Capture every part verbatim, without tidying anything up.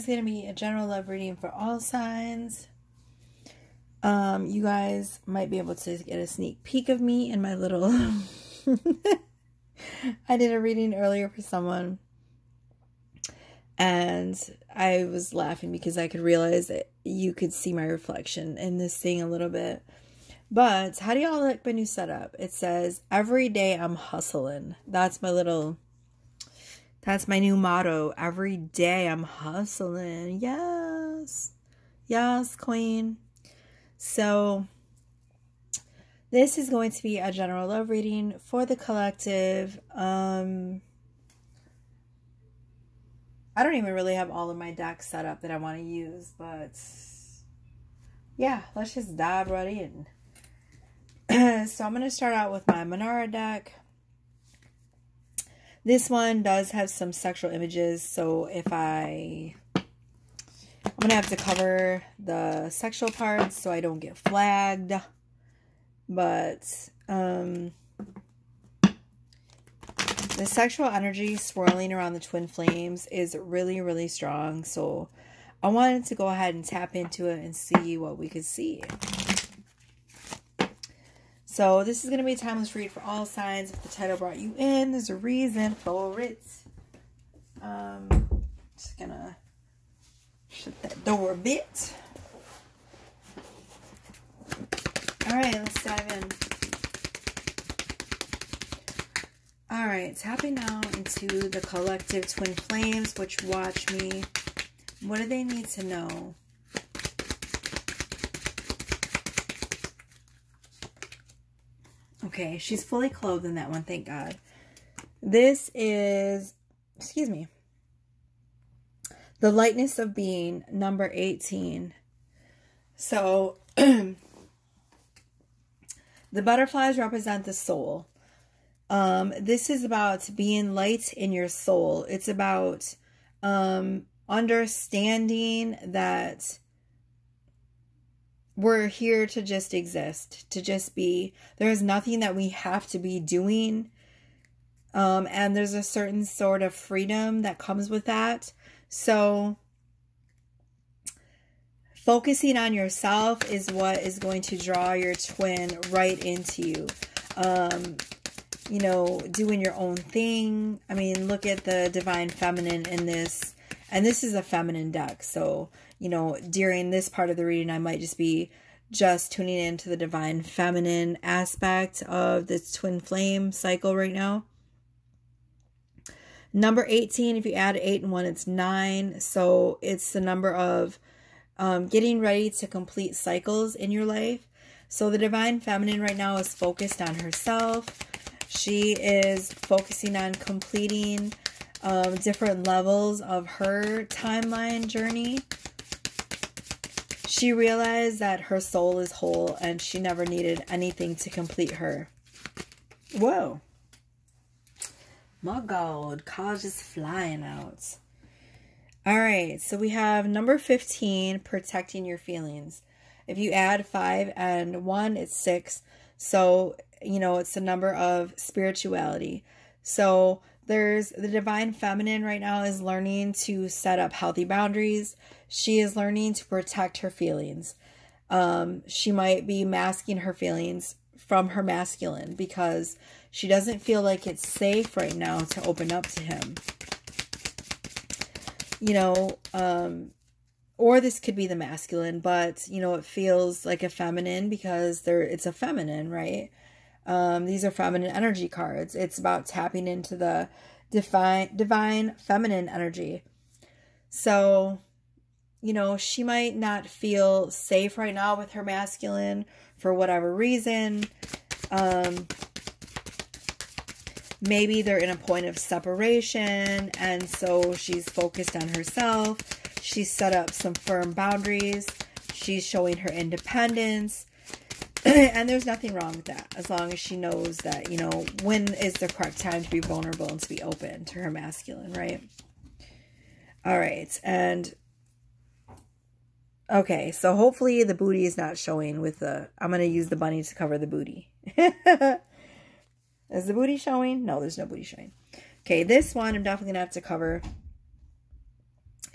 is going to be a general love reading for all signs. Um, you guys might be able to get a sneak peek of me in my little... I did a reading earlier for someone, and I was laughing because I could realize that you could see my reflection in this thing a little bit. But how do y'all like my new setup? It says, every day I'm hustling. That's my little... That's my new motto. Every day I'm hustling. Yes. Yes, queen. So this is going to be a general love reading for the collective. Um, I don't even really have all of my decks set up that I want to use, but yeah, let's just dive right in. So I'm going to start out with my Minara deck. This one does have some sexual images, so if I, I'm going to have to cover the sexual parts so I don't get flagged, but um, the sexual energy swirling around the twin flames is really, really strong, so I wanted to go ahead and tap into it and see what we could see. So this is going to be a timeless read for all signs. If the title brought you in, there's a reason for it. Um, just going to shut that door a bit. Alright, let's dive in. Alright, tapping now into the collective twin flames, which watch me. What do they need to know? Okay, she's fully clothed in that one, thank God. This is, excuse me, the lightness of being, number eighteen. So, the butterflies represent the soul. Um, this is about being light in your soul. It's about um, understanding that we're here to just exist, to just be. There's nothing that we have to be doing. Um, and there's a certain sort of freedom that comes with that. So focusing on yourself is what is going to draw your twin right into you. Um, you know, doing your own thing. I mean, look at the divine feminine in this. And this is a feminine deck, so, you know, during this part of the reading, I might just be just tuning into the divine feminine aspect of this twin flame cycle right now. Number eighteen, if you add eight and one, it's nine. So it's the number of um, getting ready to complete cycles in your life. So the divine feminine right now is focused on herself. She is focusing on completing Um, different levels of her timeline journey. She realized that her soul is whole and she never needed anything to complete her. Whoa. My God, cards is flying out. Alright, so we have number fifteen, protecting your feelings. If you add five and one, it's six. So, you know, it's the number of spirituality. So, there's the divine feminine right now is learning to set up healthy boundaries. She is learning to protect her feelings. Um, she might be masking her feelings from her masculine because she doesn't feel like it's safe right now to open up to him. You know, um, or this could be the masculine, but you know, it feels like a feminine because there it's a feminine, right? Um, these are feminine energy cards. It's about tapping into the divine, divine feminine energy. So, you know, she might not feel safe right now with her masculine for whatever reason. Um, maybe they're in a point of separation, and so she's focused on herself. She's set up some firm boundaries. She's showing her independence. And there's nothing wrong with that, as long as she knows that, you know, when is the correct time to be vulnerable and to be open to her masculine, right? All right, and okay, so hopefully the booty is not showing with the, I'm going to use the bunny to cover the booty. Is the booty showing? No, there's no booty showing. Okay, this one I'm definitely going to have to cover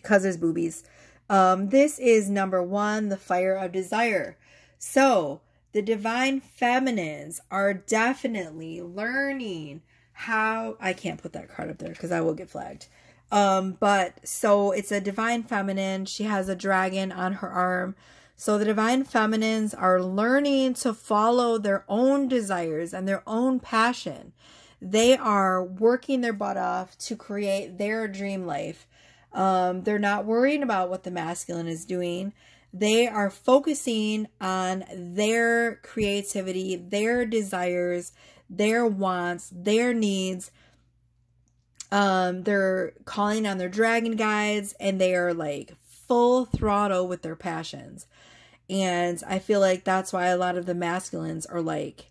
because there's boobies. Um, this is number one, the fire of desire. So the divine feminines are definitely learning how, I can't put that card up there because I will get flagged. Um, but so it's a divine feminine. She has a dragon on her arm. So the divine feminines are learning to follow their own desires and their own passion. They are working their butt off to create their dream life. Um, they're not worrying about what the masculine is doing. They are focusing on their creativity, their desires, their wants, their needs. Um, they're calling on their dragon guides, and they are like full throttle with their passions. And I feel like that's why a lot of the masculines are like,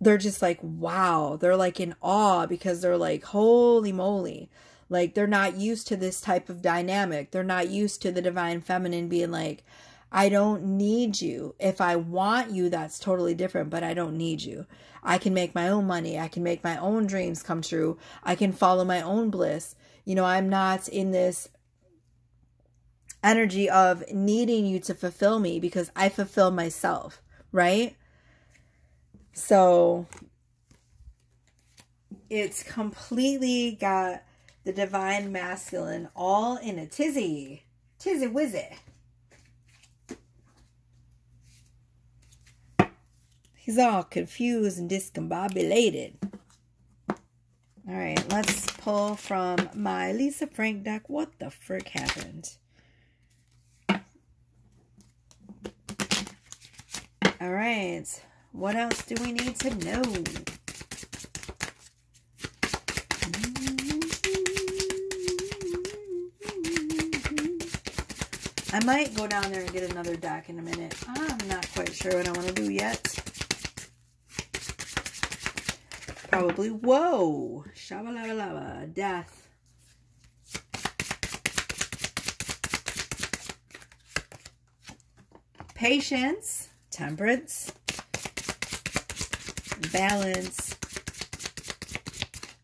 they're just like, wow, they're like in awe because they're like, holy moly. Like, they're not used to this type of dynamic. They're not used to the divine feminine being like, I don't need you. If I want you, that's totally different, but I don't need you. I can make my own money. I can make my own dreams come true. I can follow my own bliss. You know, I'm not in this energy of needing you to fulfill me because I fulfill myself, right? So it's completely got the divine masculine all in a tizzy. Tizzy wizzy. He's all confused and discombobulated. All right, let's pull from my Lisa Frank deck. What the frick happened? All right, what else do we need to know? I might go down there and get another deck in a minute. I'm not quite sure what I want to do yet. Probably, whoa, shabba-laba-laba, death. Patience, temperance, balance.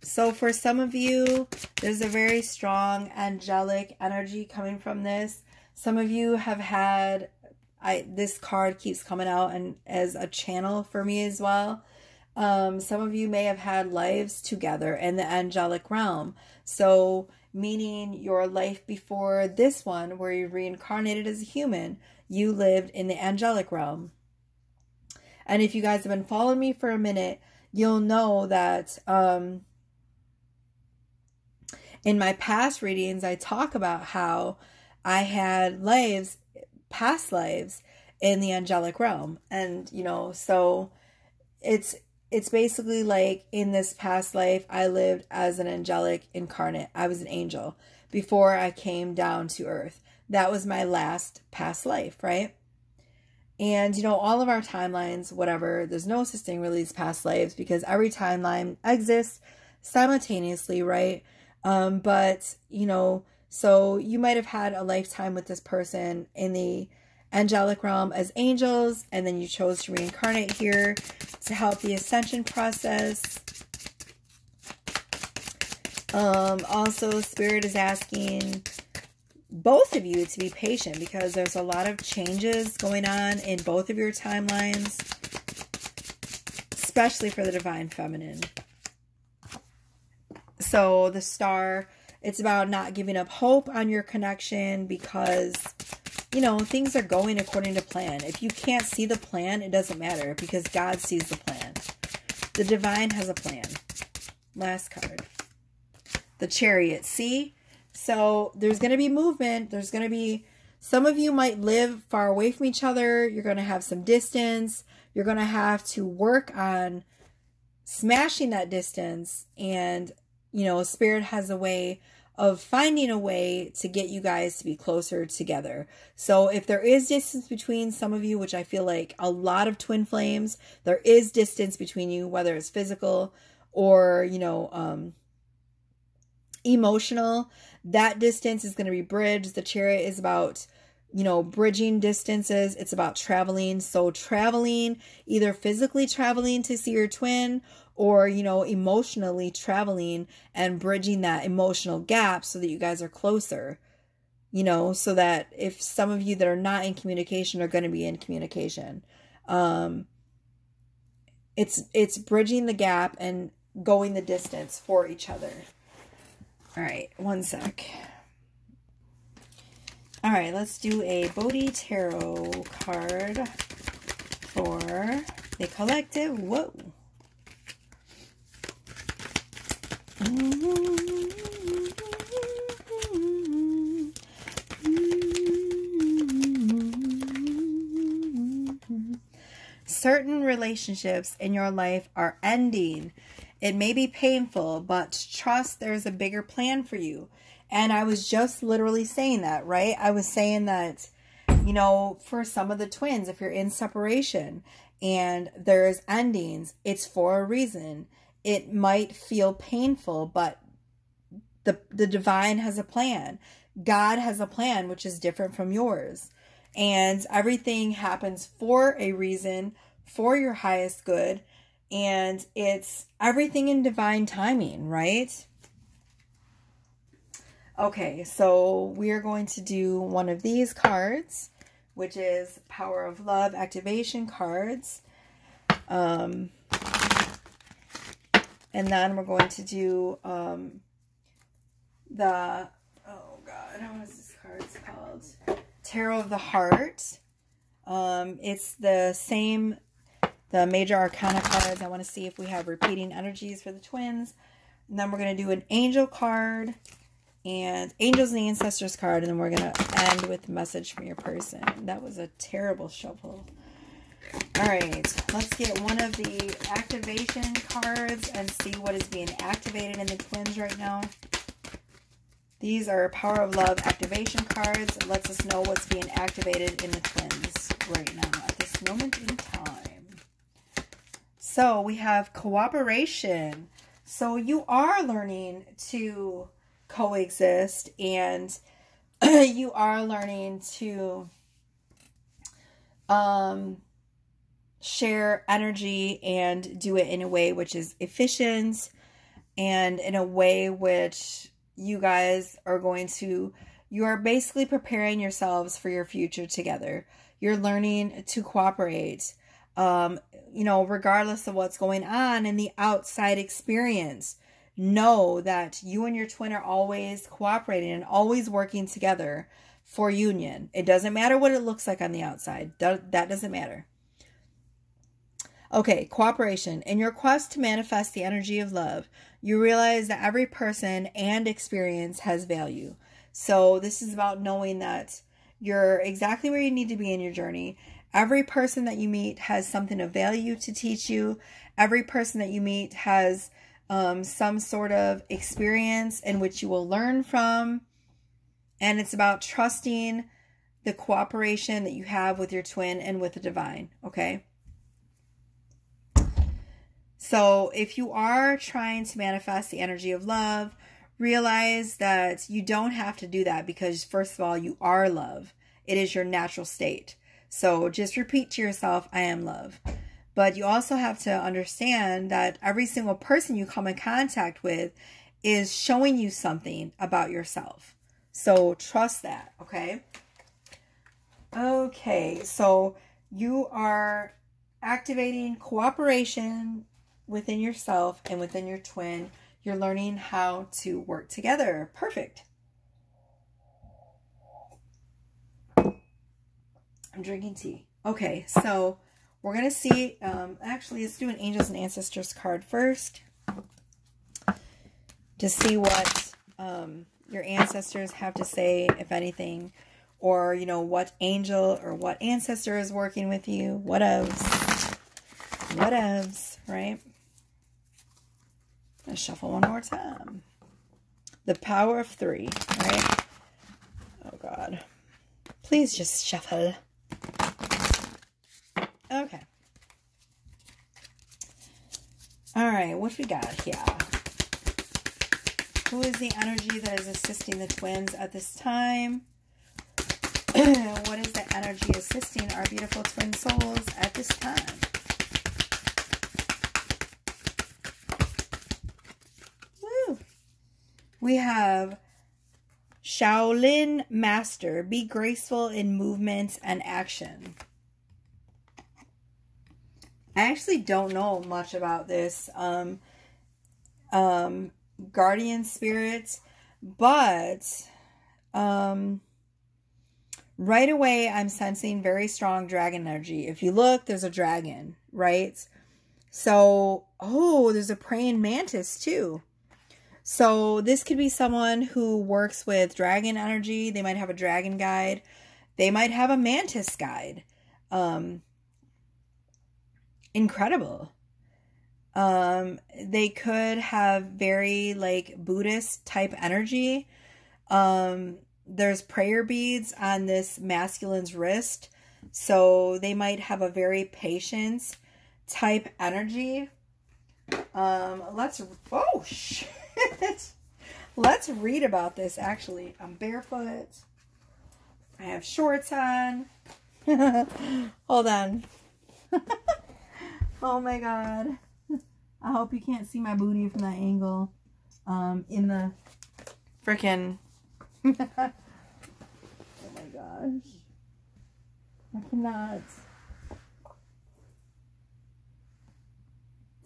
So for some of you, there's a very strong angelic energy coming from this. Some of you have had, I this card keeps coming out and as a channel for me as well. Um, some of you may have had lives together in the angelic realm. So meaning your life before this one where you reincarnated as a human, you lived in the angelic realm. And if you guys have been following me for a minute, you'll know that um, in my past readings, I talk about how I had lives, past lives in the angelic realm. And, you know, so it's... It's basically like in this past life, I lived as an angelic incarnate. I was an angel before I came down to earth. That was my last past life, right? And, you know, all of our timelines, whatever, there's no such thing really as past lives because every timeline exists simultaneously, right? Um, but, you know, so you might have had a lifetime with this person in the angelic realm as angels, and then you chose to reincarnate here to help the ascension process. Um, also, Spirit is asking both of you to be patient because there's a lot of changes going on in both of your timelines, especially for the divine feminine. So the star, it's about not giving up hope on your connection because, you know, things are going according to plan. If you can't see the plan, it doesn't matter because God sees the plan. The divine has a plan. Last card. The Chariot. See? So there's going to be movement. There's going to be... Some of you might live far away from each other. You're going to have some distance. You're going to have to work on smashing that distance. And, you know, Spirit has a way of finding a way to get you guys to be closer together. So if there is distance between some of you, which I feel like a lot of twin flames, there is distance between you, whether it's physical or, you know, um, emotional, that distance is going to be bridged. The Chariot is about you know, bridging distances. It's about traveling. So traveling, either physically traveling to see your twin or, you know, emotionally traveling and bridging that emotional gap so that you guys are closer, you know, so that if some of you that are not in communication are going to be in communication. Um, it's, it's bridging the gap and going the distance for each other. All right, one sec. All right, let's do a Bodhi Tarot card for the collective. Whoa. Certain relationships in your life are ending. It may be painful, but trust there's a bigger plan for you. And I was just literally saying that, right? I was saying that, you know, for some of the twins, if you're in separation and there's endings, it's for a reason. It might feel painful, but the, the divine has a plan. God has a plan, which is different from yours. And everything happens for a reason, for your highest good. And it's everything in divine timing, right? Okay, so we are going to do one of these cards, which is Power of Love Activation Cards. Um, and then we're going to do um, the, oh God, what is this card called? Tarot of the Heart. Um, it's the same, the Major Arcana cards. I want to see if we have repeating energies for the twins. And then we're going to do an Angel card. And Angels and the Ancestors card, and then we're going to end with a message from your person. That was a terrible shuffle. All right, let's get one of the activation cards and see what is being activated in the twins right now. These are Power of Love activation cards. It lets us know what's being activated in the twins right now at this moment in time. So we have cooperation. So you are learning to coexist, and you are learning to um, share energy and do it in a way which is efficient and in a way which you guys are going to, you are basically preparing yourselves for your future together. You're learning to cooperate, um, you know, regardless of what's going on in the outside experience. Know that you and your twin are always cooperating and always working together for union. It doesn't matter what it looks like on the outside. That, that doesn't matter. Okay, cooperation. In your quest to manifest the energy of love, you realize that every person and experience has value. So this is about knowing that you're exactly where you need to be in your journey. Every person that you meet has something of value to teach you. Every person that you meet has Um, some sort of experience in which you will learn from. And it's about trusting the cooperation that you have with your twin and with the divine, okay? So if you are trying to manifest the energy of love, realize that you don't have to do that because, first of all, you are love. It is your natural state. So just repeat to yourself, I am love. But you also have to understand that every single person you come in contact with is showing you something about yourself. So trust that, okay? Okay, so you are activating cooperation within yourself and within your twin. You're learning how to work together. Perfect. I'm drinking tea. Okay, so we're going to see, um, actually, let's do an Angels and Ancestors card first to see what um, your ancestors have to say, if anything, or, you know, what angel or what ancestor is working with you, what ofs, what ofs, right? Let's shuffle one more time. The power of three, right? Oh, God. Please just shuffle. Okay. All right, what we got here? Who is the energy that is assisting the twins at this time? energy assisting our beautiful twin souls at this time. Woo! We have Shaolin Master, be graceful in movements and action. I actually don't know much about this um, um, guardian spirit, but um, right away I'm sensing very strong dragon energy. If you look, there's a dragon, right? So, oh, there's a praying mantis too. So this could be someone who works with dragon energy. They might have a dragon guide. They might have a mantis guide. Um, incredible. Um, they could have very like Buddhist type energy. Um, there's prayer beads on this masculine's wrist. So they might have a very patience type energy. Um, let's, oh, shit. Let's read about this. Actually, I'm barefoot. I have shorts on. Hold on. Oh my God. I hope you can't see my booty from that angle. Um, in the frickin'. Oh my gosh. I cannot.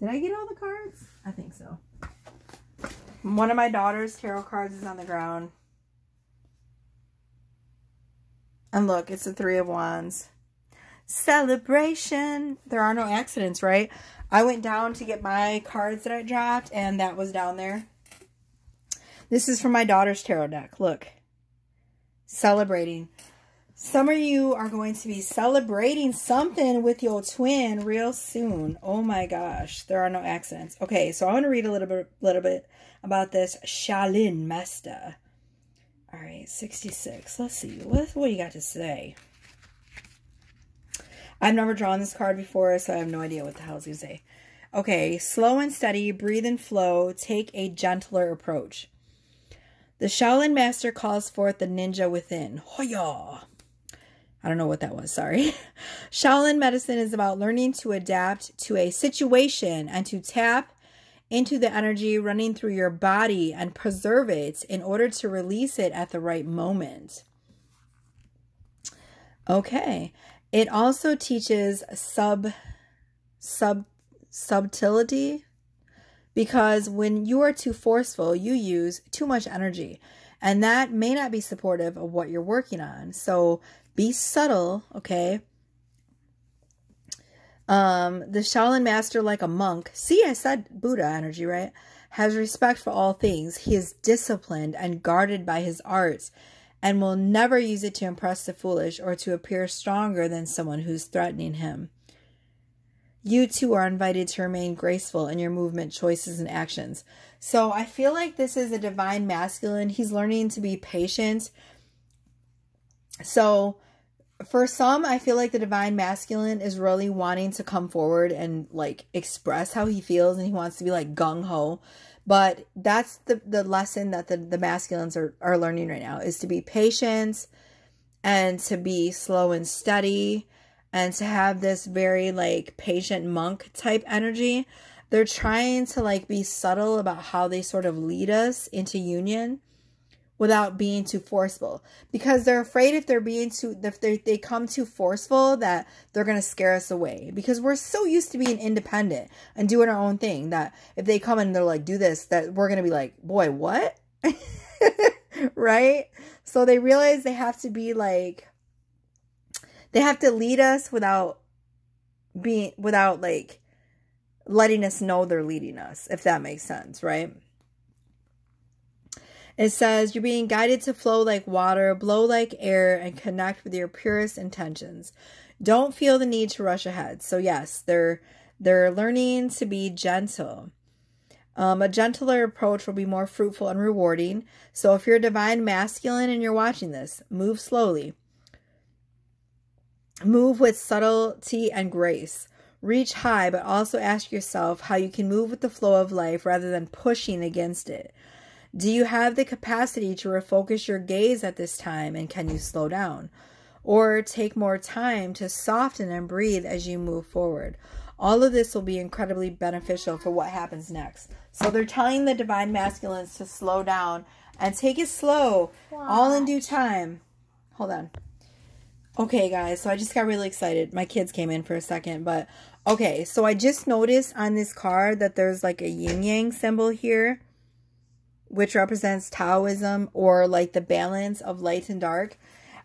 Did I get all the cards? I think so. One of my daughter's tarot cards is on the ground. And look, it's the Three of Wands. Celebration. There are no accidents, right? I went down to get my cards that I dropped, and that was down there. This is from my daughter's tarot deck. Look. Celebrating. Some of you are going to be celebrating something with your twin real soon. Oh my gosh. There are no accidents. Okay, so I want to read a little bit, little bit about this Shaolin Master. All right, sixty-six. Let's see. What, what do you got to say? I've never drawn this card before, so I have no idea what the hell it's going to say. Okay, slow and steady, breathe and flow, take a gentler approach. The Shaolin Master calls forth the ninja within. Hoya! I don't know what that was, sorry. Shaolin medicine is about learning to adapt to a situation and to tap into the energy running through your body and preserve it in order to release it at the right moment. Okay. It also teaches sub, sub, subtlety because when you are too forceful, you use too much energy and that may not be supportive of what you're working on. So, be subtle, okay? Um, the Shaolin Master, like a monk, see, I said Buddha energy, right? Has respect for all things. He is disciplined and guarded by his arts and will never use it to impress the foolish or to appear stronger than someone who's threatening him. You too are invited to remain graceful in your movement, choices, and actions. So I feel like this is a divine masculine. He's learning to be patient. So for some, I feel like the divine masculine is really wanting to come forward and like express how he feels and he wants to be like gung-ho. But that's the, the lesson that the, the masculines are, are learning right now is to be patient and to be slow and steady and to have this very like patient monk type energy. They're trying to like be subtle about how they sort of lead us into union without being too forceful because they're afraid if they're being too, if they, they come too forceful that they're going to scare us away because we're so used to being independent and doing our own thing that if they come and they're like, do this, that we're going to be like, boy, what? Right? So they realize they have to be like, they have to lead us without being, without like letting us know they're leading us, if that makes sense. Right? It says, you're being guided to flow like water, blow like air, and connect with your purest intentions. Don't feel the need to rush ahead. So yes, they're they're learning to be gentle. Um, a gentler approach will be more fruitful and rewarding. So if you're a divine masculine and you're watching this, move slowly. Move with subtlety and grace. Reach high, but also ask yourself how you can move with the flow of life rather than pushing against it. Do you have the capacity to refocus your gaze at this time and can you slow down? or take more time to soften and breathe as you move forward. All of this will be incredibly beneficial for what happens next. So they're telling the divine masculines to slow down and take it slow, wow. all in due time. Hold on. Okay, guys, so I just got really excited. My kids came in for a second, but okay, so I just noticed on this card that there's like a yin-yang symbol here, which represents Taoism or like the balance of light and dark.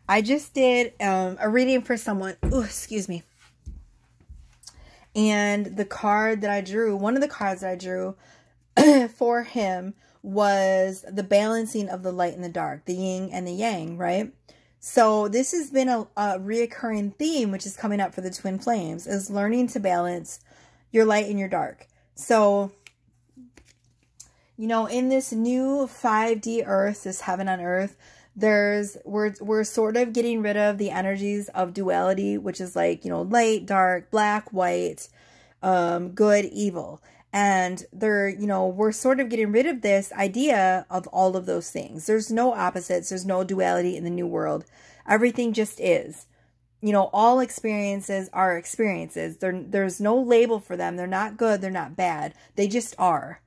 I just did um, a reading for someone. Ooh, excuse me. And the card that I drew, one of the cards that I drew for him was the balancing of the light and the dark, the yin and the yang, right? So this has been a, a reoccurring theme, which is coming up for the twin flames, is learning to balance your light and your dark. So, you know, in this new five D earth, this heaven on earth, there's, we're, we're sort of getting rid of the energies of duality, which is like, you know, light, dark, black, white, um, good, evil. And they're, you know, we're sort of getting rid of this idea of all of those things. There's no opposites. There's no duality in the new world. Everything just is. You know, all experiences are experiences. There, there's no label for them. They're not good. They're not bad. They just are.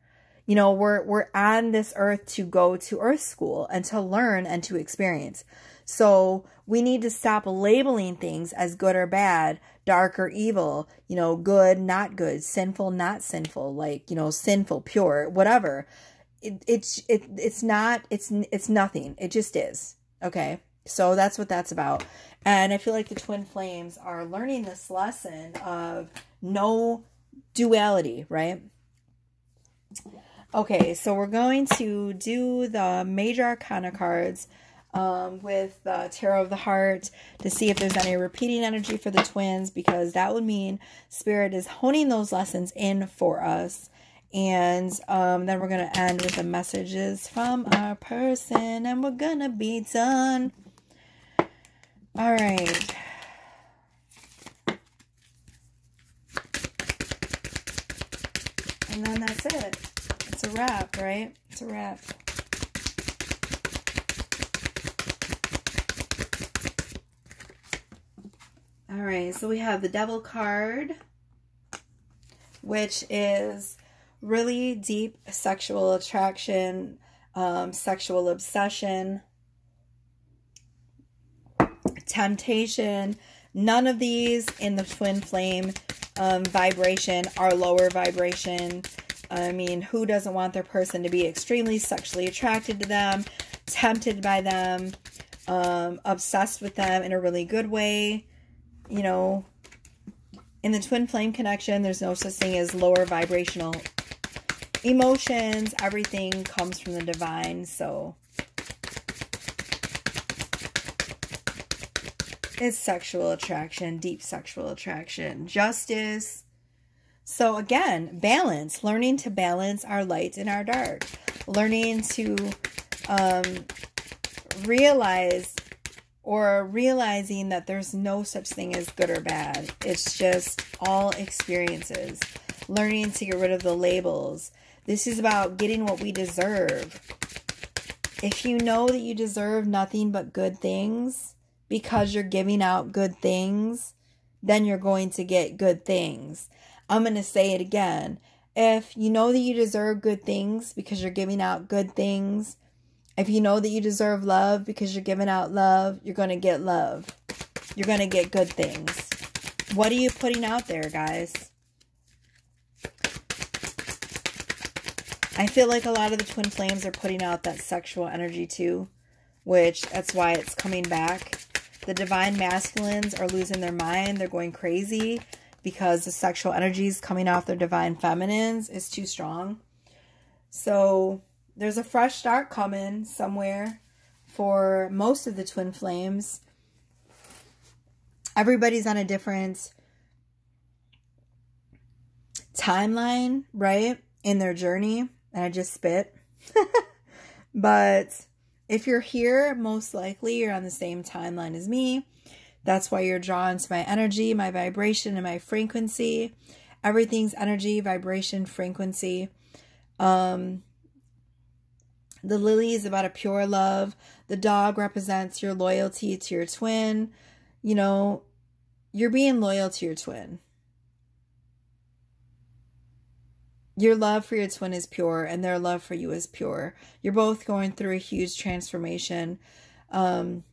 You know, we're, we're on this earth to go to earth school and to learn and to experience. So we need to stop labeling things as good or bad, dark or evil, you know, good, not good, sinful, not sinful, like, you know, sinful, pure, whatever. It, it's, it, it's not, it's, it's nothing. It just is. Okay. So that's what that's about. And I feel like the twin flames are learning this lesson of no duality, right? Okay, so we're going to do the Major Arcana cards um, with the Tarot of the Heart to see if there's any repeating energy for the twins, because that would mean Spirit is honing those lessons in for us. And um, then we're going to end with the messages from our person, and we're going to be done. All right. And then that's it. It's a wrap, right? It's a wrap. All right, so we have the Devil card, which is really deep sexual attraction, um, sexual obsession, temptation. None of these in the twin flame um, vibration are lower vibration. I mean, who doesn't want their person to be extremely sexually attracted to them, tempted by them, um, obsessed with them in a really good way? You know, in the twin flame connection, there's no such thing as lower vibrational emotions. Everything comes from the divine, so it's sexual attraction, deep sexual attraction, justice. So again, balance, learning to balance our light and our dark, learning to um, realize or realizing that there's no such thing as good or bad. It's just all experiences, learning to get rid of the labels. This is about getting what we deserve. If you know that you deserve nothing but good things because you're giving out good things, then you're going to get good things. I'm going to say it again. If you know that you deserve good things because you're giving out good things, if you know that you deserve love because you're giving out love, you're going to get love. You're going to get good things. What are you putting out there, guys? I feel like a lot of the twin flames are putting out that sexual energy too, which that's why it's coming back. The divine masculines are losing their mind. They're going crazy, because the sexual energies coming off their divine feminines is too strong. So there's a fresh start coming somewhere for most of the twin flames. Everybody's on a different timeline, right? In their journey. And I just spit. But if you're here, most likely you're on the same timeline as me. That's why you're drawn to my energy, my vibration, and my frequency. Everything's energy, vibration, frequency. Um, the lily is about a pure love. The dog represents your loyalty to your twin. you know, you're being loyal to your twin. Your love for your twin is pure and their love for you is pure. You're both going through a huge transformation. Um,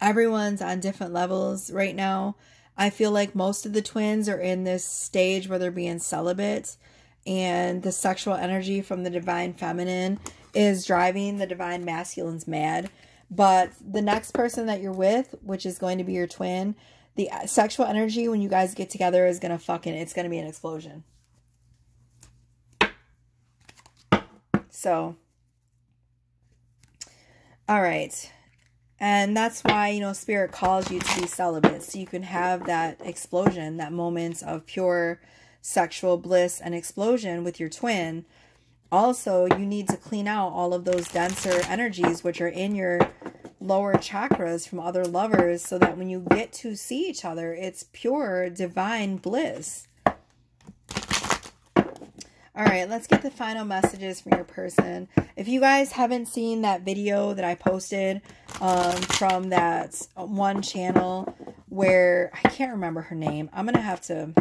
everyone's on different levels right now. I feel like most of the twins are in this stage where they're being celibate, and the sexual energy from the divine feminine is driving the divine masculines mad. But the next person that you're with, which is going to be your twin, the sexual energy when you guys get together is going to fucking, it's going to be an explosion. So, all right. And that's why, you know, Spirit calls you to be celibate, so you can have that explosion, that moment of pure sexual bliss and explosion with your twin. Also, you need to clean out all of those denser energies which are in your lower chakras from other lovers, so that when you get to see each other, it's pure divine bliss. All right, let's get the final messages from your person. If you guys haven't seen that video that I posted um, from that one channel where I can't remember her name, I'm going to have to...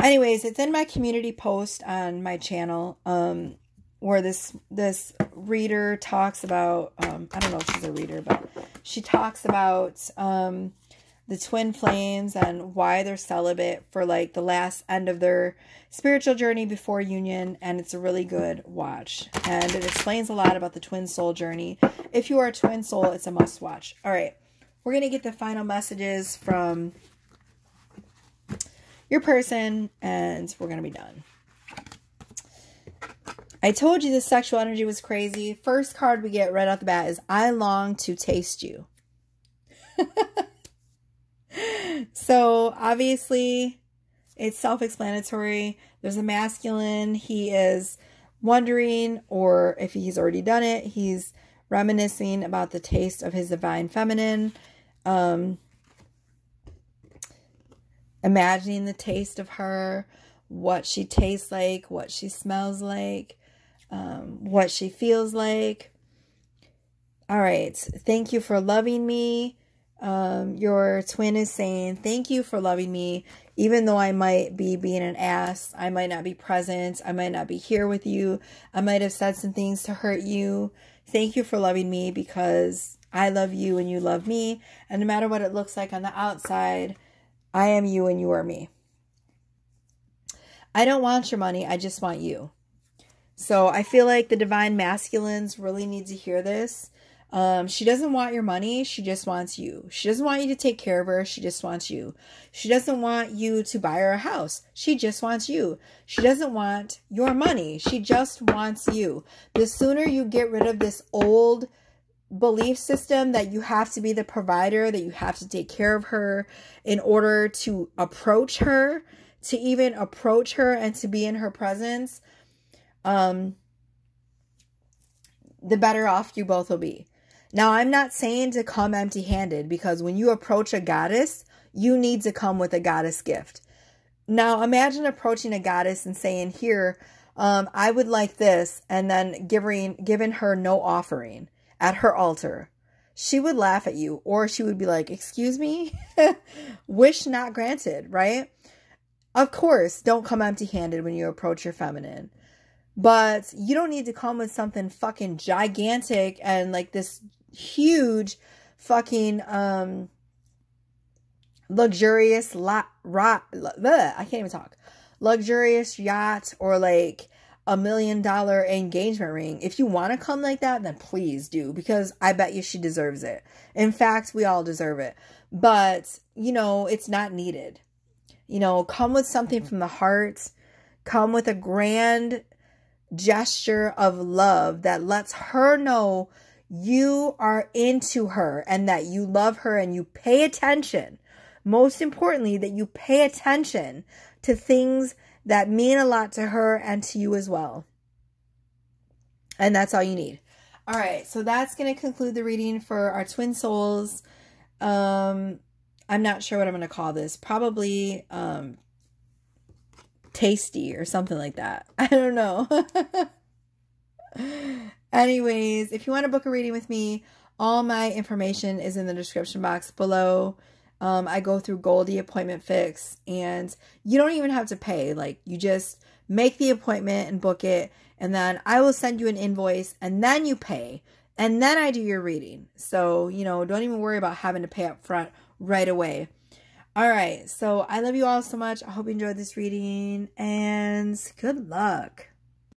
Anyways, it's in my community post on my channel um, where this this reader talks about... Um, I don't know if she's a reader, but she talks about... Um, the twin flames and why they're celibate for like the last end of their spiritual journey before union. And it's a really good watch. And it explains a lot about the twin soul journey. If you are a twin soul, it's a must watch. All right. We're going to get the final messages from your person and we're going to be done. I told you the sexual energy was crazy. First card we get right off the bat is I long to taste you. So obviously it's self-explanatory. There's a masculine. He is wondering, or if he's already done it, he's reminiscing about the taste of his divine feminine. Um, imagining the taste of her, what she tastes like, what she smells like, um, what she feels like. All right. Thank you for loving me. Um, your twin is saying, thank you for loving me. Even though I might be being an ass, I might not be present. I might not be here with you. I might have said some things to hurt you. Thank you for loving me because I love you and you love me. And no matter what it looks like on the outside, I am you and you are me. I don't want your money. I just want you. So I feel like the divine masculines really need to hear this. Um, she doesn't want your money. She just wants you. She doesn't want you to take care of her. She just wants you. She doesn't want you to buy her a house. She just wants you. She doesn't want your money. She just wants you. The sooner you get rid of this old belief system that you have to be the provider, that you have to take care of her in order to approach her, to even approach her and to be in her presence, um, the better off you both will be. Now, I'm not saying to come empty-handed, because when you approach a goddess, you need to come with a goddess gift. Now, imagine approaching a goddess and saying, here, um, I would like this, and then giving, giving her no offering at her altar. She would laugh at you, or she would be like, excuse me? Wish not granted, right? Of course, don't come empty-handed when you approach your feminine. But you don't need to come with something fucking gigantic and like this huge fucking um, luxurious lot, rot, bleh, I can't even talk, luxurious yacht or like a million dollar engagement ring. If you want to come like that, then please do, because I bet you she deserves it. In fact, we all deserve it. But, you know, it's not needed. You know, come with something from the heart. Come with a grand gesture of love that lets her know you are into her and that you love her and you pay attention. Most importantly, that you pay attention to things that mean a lot to her and to you as well. And that's all you need. All right, so that's going to conclude the reading for our twin souls. Um, I'm not sure what I'm going to call this. Probably, um, tasty or something like that. I don't know. Anyways, if you want to book a reading with me, All my information is in the description box below. Um, I go through Goldie Appointment Fix, and you don't even have to pay. Like, you just make the appointment and book it, and then I will send you an invoice, and then you pay, and then I do your reading. So, you know, don't even worry about having to pay up front right away. All right, so I love you all so much. I hope you enjoyed this reading, and good luck.